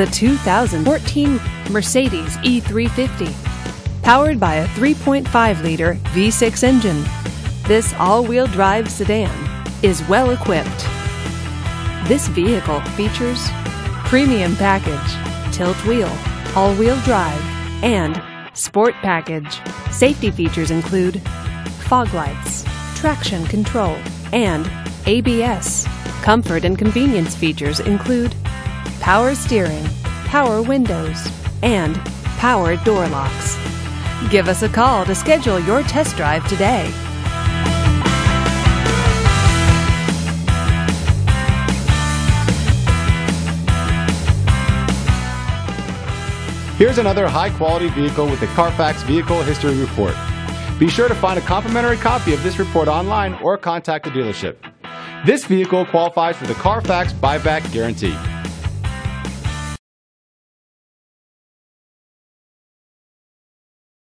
the 2014 Mercedes E350. Powered by a 3.5-liter V6 engine, this all-wheel drive sedan is well equipped. This vehicle features premium package, tilt wheel, all-wheel drive, and sport package. Safety features include fog lights, traction control, and ABS. Comfort and convenience features include power steering, power windows, and power door locks. Give us a call to schedule your test drive today. Here's another high-quality vehicle with the Carfax Vehicle History Report. Be sure to find a complimentary copy of this report online or contact the dealership. This vehicle qualifies for the Carfax Buyback Guarantee.